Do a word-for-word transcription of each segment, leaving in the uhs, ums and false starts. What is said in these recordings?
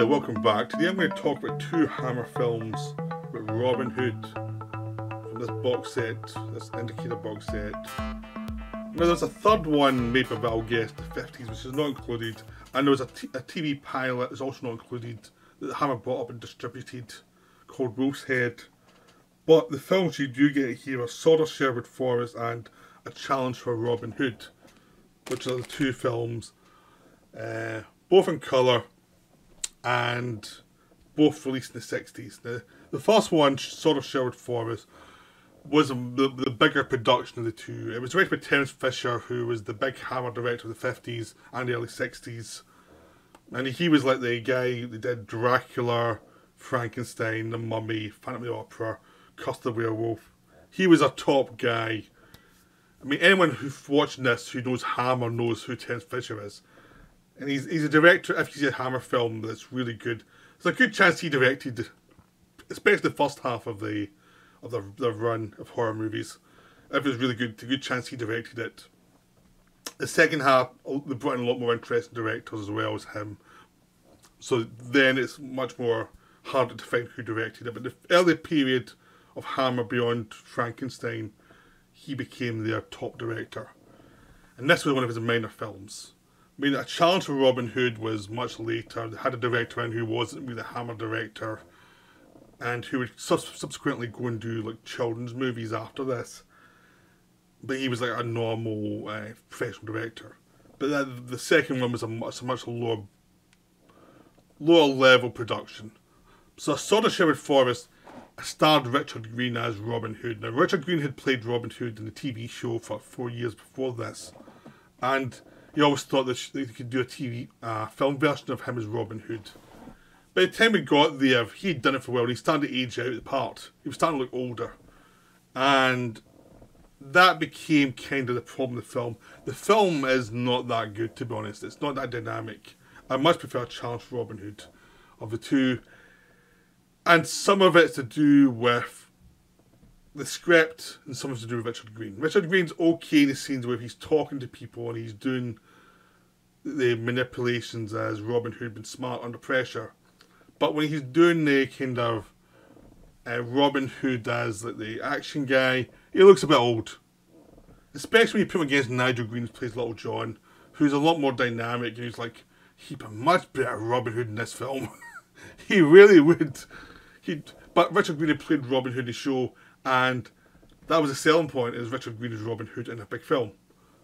there, welcome back. Today I'm going to talk about two Hammer films, about Robin Hood from this box set, this indicator box set. Now there's a third one made by Val Guest, the fifties, which is not included, and there was a, a T V pilot that's also not included that Hammer bought up and distributed called Wolf's Head. But the films you do get here are Sword of Sherwood Forest and A Challenge for Robin Hood, which are the two films, uh, both in colour, and both released in the sixties. The, the first one, Sword of Sherwood Forest, was the, the bigger production of the two. It was directed by Terence Fisher, who was the big Hammer director of the fifties and the early sixties. And he was like the guy that did Dracula, Frankenstein, The Mummy, Phantom of the Opera, Curse of the Werewolf. He was a top guy. I mean, anyone who's watching this who knows Hammer knows who Terence Fisher is. And he's, he's a director, if you see a Hammer film, that's really good. There's a good chance he directed, especially the first half of the of the, the run of horror movies. If it was really good, there's a good chance he directed it. The second half, they brought in a lot more interesting directors as well as him. So then it's much more harder to find who directed it. But the early period of Hammer beyond Frankenstein, he became their top director. And this was one of his minor films. I mean, A Challenge for Robin Hood was much later. They had a director in who wasn't really a Hammer director, and who would sub subsequently go and do like children's movies after this. But he was like a normal uh, professional director. But that, the second one was a much, a much lower, lower level production. So Sword of Sherwood Forest starred Richard Greene as Robin Hood. Now Richard Greene had played Robin Hood in the T V show for four years before this, and he always thought that they could do a T V uh, film version of him as Robin Hood. By the time we got there, he'd done it for a while and he started to age out of the part. He was starting to look older. And that became kind of the problem of the film. The film is not that good, to be honest. It's not that dynamic. I much prefer Charles Robin Hood of the two. And some of it's to do with the script and something to do with Richard Greene. Richard Greene's okay in the scenes where he's talking to people and he's doing the manipulations as Robin Hood, been smart under pressure. But when he's doing the kind of uh, Robin Hood as like the action guy, he looks a bit old. Especially when you put him against Nigel Green, who plays Little John, who's a lot more dynamic, and he's like, he'd be much better Robin Hood in this film. He really would. He'd, but Richard Greene had played Robin Hood in the show, and that was a selling point, is Richard Greene as Robin Hood in a big film.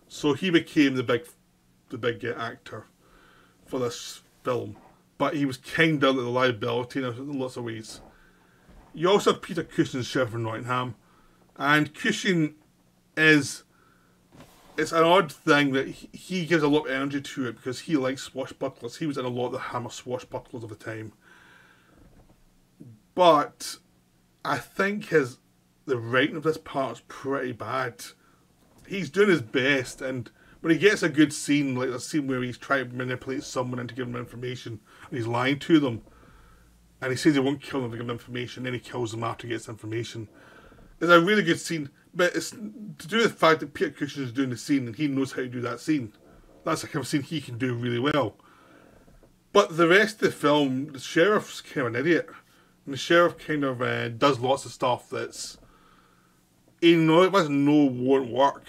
So he became the big the big actor for this film. But he was kind of like the liability in lots of ways. You also have Peter Cushing as Sheriff of Nottingham. And Cushing is, it's an odd thing that he gives a lot of energy to it because he likes swashbucklers. He was in a lot of the Hammer swashbucklers of the time. But I think his the writing of this part is pretty bad. He's doing his best, and when he gets a good scene, like a scene where he's trying to manipulate someone into giving them information, and he's lying to them, and he says he won't kill them to give them information, then he kills them after he gets information. It's a really good scene, but it's to do with the fact that Peter Cushing is doing the scene, and he knows how to do that scene. That's the kind of scene he can do really well. But the rest of the film, the sheriff's kind of an idiot. And the sheriff kind of uh, does lots of stuff that's, you know, it was no won't work,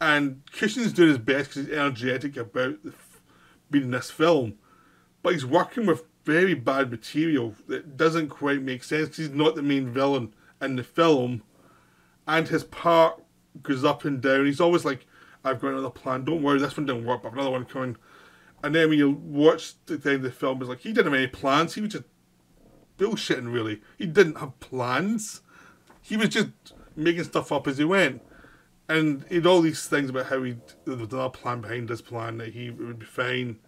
and Cushing's doing his best because he's energetic about the f being in this film, but he's working with very bad material that doesn't quite make sense because he's not the main villain in the film, and his part goes up and down. He's always like, "I've got another plan. Don't worry, this one didn't work, but I've another one coming." And then when you watch the end of the film, it's like he didn't have any plans. He was just bullshitting, really. He didn't have plans. He was just making stuff up as he went, and he had all these things about how he there was another plan behind this plan that he would be fine,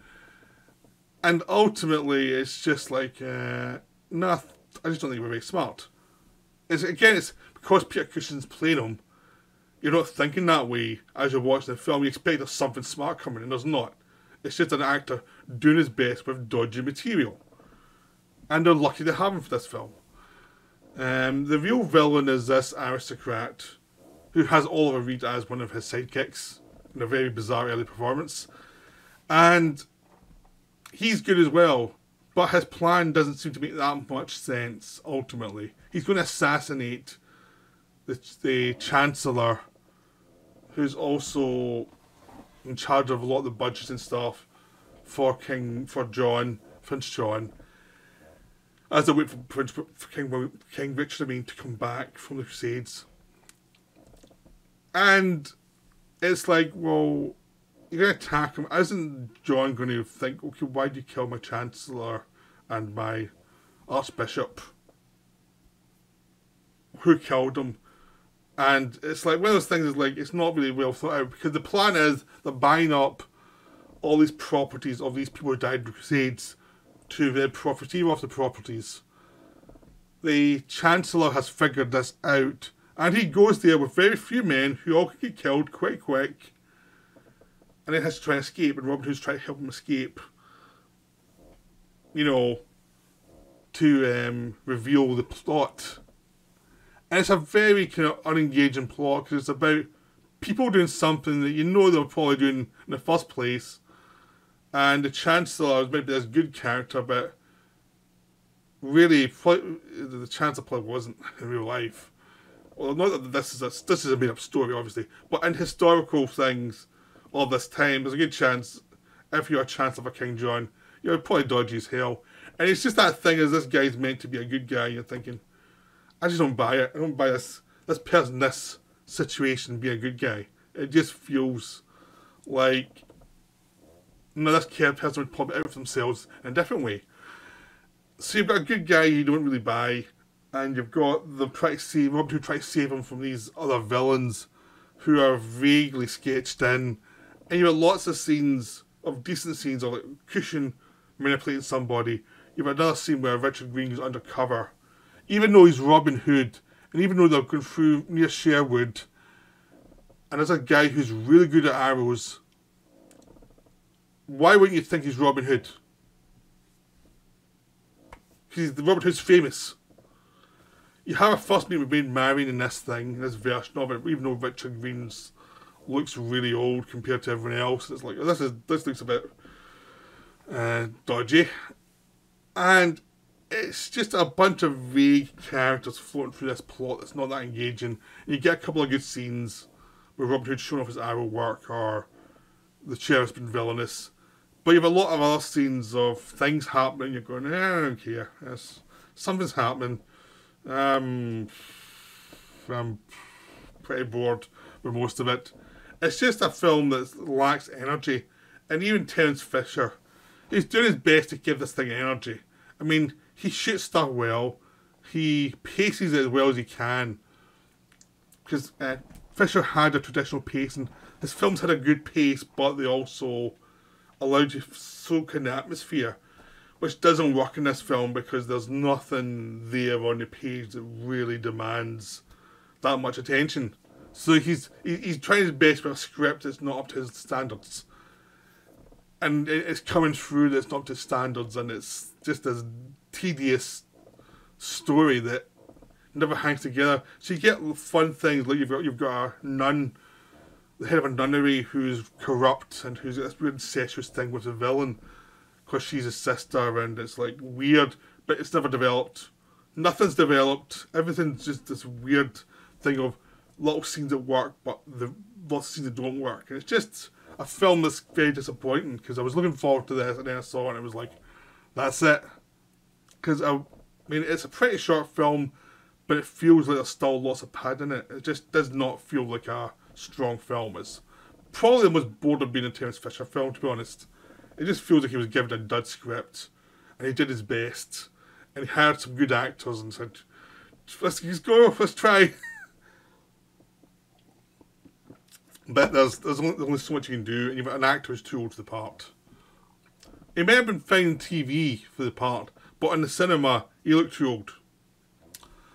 and ultimately it's just like uh, nah, I just don't think we're very smart. It's again, it's because Peter Cushing's playing him. You're not thinking that way as you're watching the film. You expect there's something smart coming, and there's not. It's just an actor doing his best with dodgy material, and they're lucky to have him for this film. Um, the real villain is this aristocrat who has Oliver Reed as one of his sidekicks in a very bizarre early performance, and he's good as well. But his plan doesn't seem to make that much sense, ultimately. He's going to assassinate the, the Chancellor, who's also in charge of a lot of the budgets and stuff for King, for John, Prince John, as a way for, Prince, for King, King Richard, I mean, to come back from the Crusades. And it's like, well, you're going to attack him. Isn't John going to think, okay, why do you kill my Chancellor and my Archbishop who killed him? And it's like, one of those things is like, it's not really well thought out, because the plan is they're buying up all these properties of these people who died in the Crusades to their profiteer off the properties. The Chancellor has figured this out, and he goes there with very few men who all could get killed quite quick, and then has to try and escape, and Robin Hood's trying to help him escape, you know, to um, reveal the plot. And it's a very kind of unengaging plot, because it's about people doing something that you know they were probably doing in the first place. And the Chancellor is maybe this good character, but really, the Chancellor probably wasn't in real life. Well, not that this is a, this is a made-up story, obviously, but in historical things of this time, there's a good chance, if you're a Chancellor for King John, you're probably dodgy as hell. And it's just that thing is, this guy's meant to be a good guy, and you're thinking, I just don't buy it. I don't buy this, this person, this situation, being a good guy. It just feels like, no, this care person would pop it out for themselves in a different way. So you've got a good guy you don't really buy, and you've got the try to save Robin Hood, try to save him from these other villains who are vaguely sketched in. And you have lots of scenes, of decent scenes, of like Cushing manipulating somebody. You have another scene where Richard Greene goes undercover, even though he's Robin Hood, and even though they're going through near Sherwood, and there's a guy who's really good at arrows. Why wouldn't you think he's Robin Hood? Because Robin Hood's famous. You have a first meeting with Marion Marion in this thing, in this version of it, even though Richard Greene looks really old compared to everyone else. It's like, this is this looks a bit uh, dodgy. And it's just a bunch of vague characters floating through this plot that's not that engaging. You get a couple of good scenes where Robin Hood's showing off his arrow work, or the sheriff's been villainous. But you have a lot of other scenes of things happening. You're going, eh, I don't care. It's, something's happening. Um, I'm pretty bored with most of it. It's just a film that lacks energy. And even Terence Fisher, he's doing his best to give this thing energy. I mean, he shoots stuff well. He paces it as well as he can. Because uh, Fisher had a traditional pacing. His films had a good pace, but they also allowed you to soak in the atmosphere, which doesn't work in this film because there's nothing there on the page that really demands that much attention. So he's he's trying his best with a script that's not up to his standards. And it's coming through that's not up to standards, and it's just this tedious story that never hangs together. So you get fun things like you've got you've got a nun, the head of a nunnery, who's corrupt and who's this weird incestuous thing with a villain, because she's his sister, and it's like weird, but it's never developed. Nothing's developed. Everything's just this weird thing of little scenes that work, but the lots of scenes that don't work. And it's just a film that's very disappointing, because I was looking forward to this, and then I saw it, and I was like, that's it. Because, I, I mean, it's a pretty short film, but it feels like there's still lots of pad in it. It just does not feel like a strong film. It's probably the most bored of being a Terence Fisher film, to be honest. It just feels like he was given a dud script, and he did his best, and he hired some good actors and said, let's just go, let's try. But there's, there's, only, there's only so much you can do, and you've got an actor who's too old for the part. He may have been fine on T V for the part, but in the cinema, he looked too old.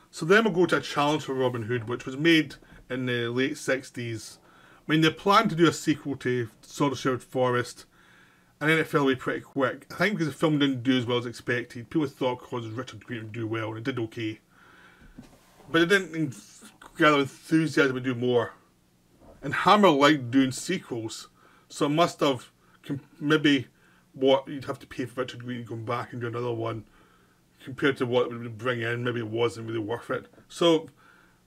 So then we'll go to A Challenge for Robin Hood, which was made in the late sixties. I mean, they planned to do a sequel to Sword of Sherwood Forest, and then it fell away pretty quick. I think because the film didn't do as well as expected. People thought because Richard Greene would do well, and it did okay. But it didn't gather enthusiasm to do more. And Hammer liked doing sequels, so it must have maybe what you'd have to pay for Richard Greene to come back and do another one compared to what it would bring in, maybe it wasn't really worth it. So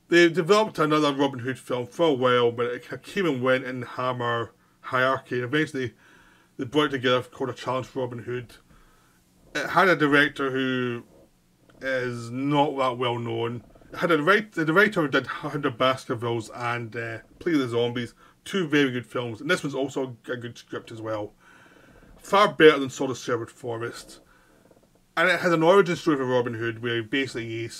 they developed another Robin Hood film for a while, but it came and went in the Hammer hierarchy. And eventually they brought it together called A Challenge for Robin Hood. It had a director who is not that well known. It had a The director did Hound of the Baskervilles and uh, Play of the Zombies, two very good films. And this one's also a good script as well. Far better than Sword of Sherwood Forest. And it has an origin story for Robin Hood where basically you,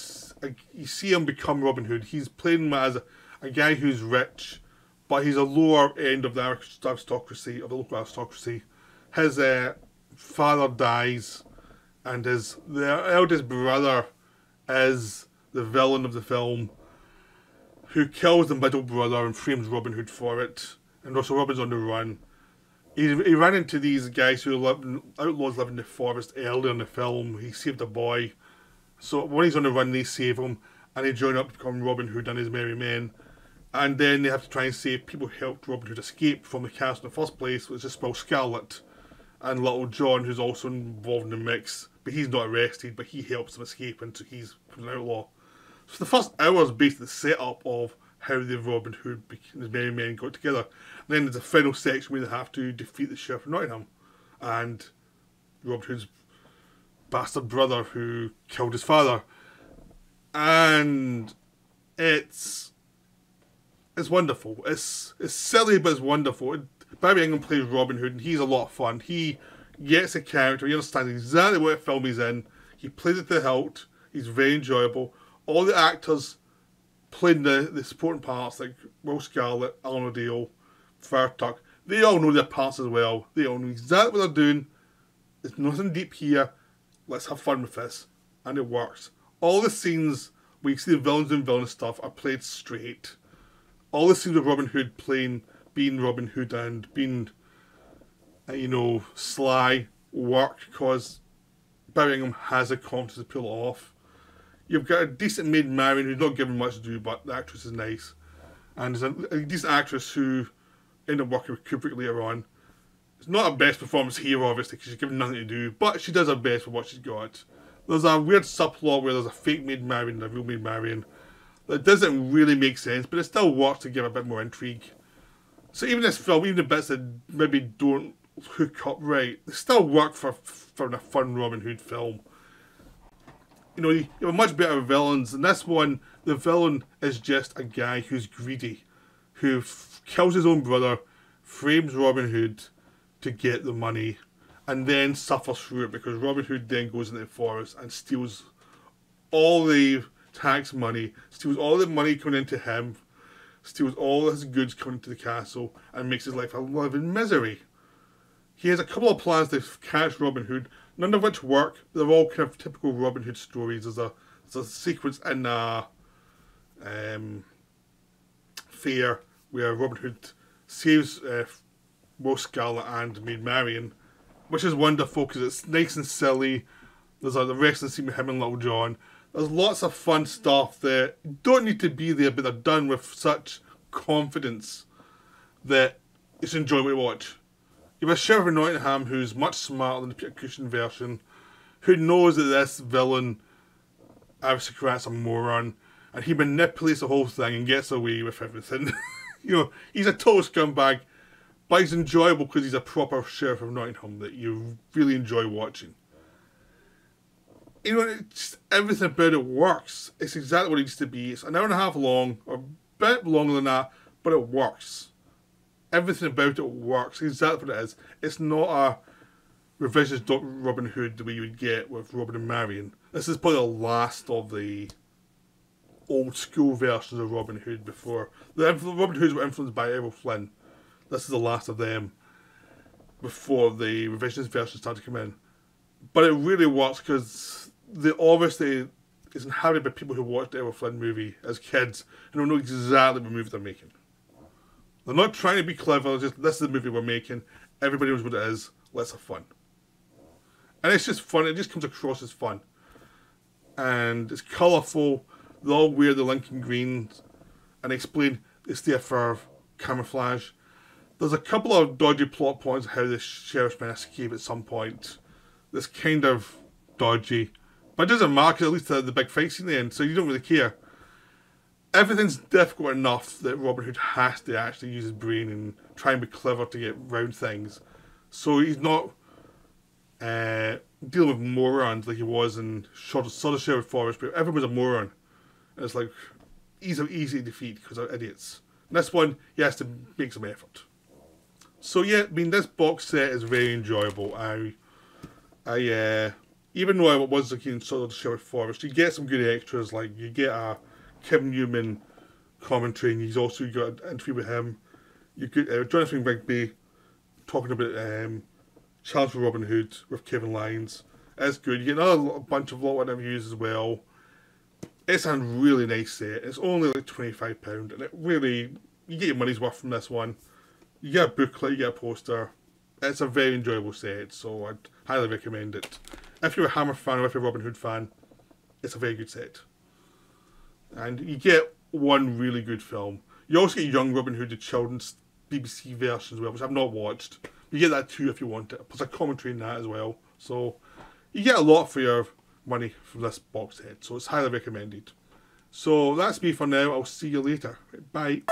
you see him become Robin Hood. He's playing him as a, a guy who's rich, but he's a lower end of the aristocracy, of the local aristocracy. His uh, father dies, and his their eldest brother is the villain of the film, who kills the middle brother and frames Robin Hood for it. And also Robin's on the run. He, he ran into these guys who lived in, outlaws live in the forest earlier in the film. He saved a boy. So when he's on the run, they save him. And they join up to become Robin Hood and his merry men. And then they have to try and save people who helped Robin Hood escape from the castle in the first place, which is spelled Scarlet. And Little John, who's also involved in the mix. But he's not arrested, but he helps them escape, and so he's an outlaw. So the first hour is basically the setup of how the Robin Hood and his merry men got together. And then there's a final section where they have to defeat the Sheriff of Nottingham and Robin Hood's bastard brother who killed his father. And it's it's wonderful. It's it's silly, but it's wonderful. It, Barrie Ingham plays Robin Hood, and he's a lot of fun. He gets a character. He understands exactly what film he's in. He plays it to the hilt. He's very enjoyable. All the actors playing the, the supporting parts, like Will Scarlet, Alan O'Dell, Fartuck, they all know their parts as well. They all know exactly what they're doing. There's nothing deep here. Let's have fun with this. And it works. All the scenes where you see the villains and villainous stuff are played straight. All the scenes with Robin Hood playing, being Robin Hood and being, uh, you know, sly work because Barrie Ingham has the confidence to pull it off. You've got a decent maid Marion who's not given much to do, but the actress is nice. And there's a, a decent actress who ended up working with Kubrick later on. It's not her best performance here, obviously, because she's given nothing to do, but she does her best for what she's got. There's a weird subplot where there's a fake maid Marion and a real maid Marion. That doesn't really make sense, but it still works to give a bit more intrigue. So even this film, even the bits that maybe don't hook up right, they still work for, for a fun Robin Hood film. You know, you have much better villains. In this one, the villain is just a guy who's greedy, who f kills his own brother, frames Robin Hood to get the money, and then suffers through it because Robin Hood then goes into the forest and steals all the tax money, steals all the money coming into him, steals all his goods coming to the castle, and makes his life a living misery. He has a couple of plans to catch Robin Hood, none of which work. They're all kind of typical Robin Hood stories. There's a, there's a sequence in a, um, Fair where Robin Hood saves uh, Will Scarlet and Maid Marian, which is wonderful because it's nice and silly. There's a, the wrestling scene with him and Little John. There's lots of fun stuff there. Don't need to be there, but they're done with such confidence that it's enjoyable to watch. You have a Sheriff of Nottingham who's much smarter than the Peter Cushing version, who knows that this villain aristocrat's a moron, and he manipulates the whole thing and gets away with everything. You know, he's a total scumbag, but he's enjoyable because he's a proper Sheriff of Nottingham that you really enjoy watching. You know, it's just, everything about it works. It's exactly what it needs to be. It's an hour and a half long, or a bit longer than that, but it works. Everything about it works. Exactly what it is. It's not a revisionist Robin Hood the way you would get with Robin and Marion. This is probably the last of the old school versions of Robin Hood before. The Robin Hoods were influenced by Errol Flynn. This is the last of them before the revisionist versions started to come in. But it really works because they obviously is inhabited by people who watched the Errol Flynn movie as kids and don't know exactly what movie they're making. They're not trying to be clever, just this is the movie we're making, everybody knows what it is, let's have fun. And it's just fun, it just comes across as fun. And it's colourful, they all wear the Lincoln greens, and they explain it's there for camouflage. There's a couple of dodgy plot points how the sheriff's been escaped at some point. That's kind of dodgy. But it doesn't matter, because at least the, the big fight's in the end, so you don't really care. Everything's difficult enough that Robin Hood has to actually use his brain and try and be clever to get round things. So he's not uh, dealing with morons like he was in Sword of Sherwood Forest, but everyone's a moron. And it's like, he's easy to defeat because they're idiots. And this one, he has to make some effort. So yeah, I mean, this box set is very enjoyable. I, I, uh, even though I was looking in Sword of Sherwood Forest, you get some good extras, like you get a Kim Newman commentary, and he's also got an interview with him. You could uh, Jonathan Rigby talking about um, Challenge for Robin Hood with Kevin Lyons. It's good. You get another bunch of lot of interviews as well. It's a really nice set. It's only like twenty-five pounds, and it really, you get your money's worth from this one. You get a booklet, you get a poster. It's a very enjoyable set, so I'd highly recommend it. If you're a Hammer fan or if you're a Robin Hood fan, it's a very good set. And you get one really good film. You also get Young Robin Hood, the children's B B C version as well, which I've not watched. You get that too if you want it, plus a commentary in that as well. So you get a lot for your money from this box set, so it's highly recommended. So that's me for now. I'll see you later. Bye.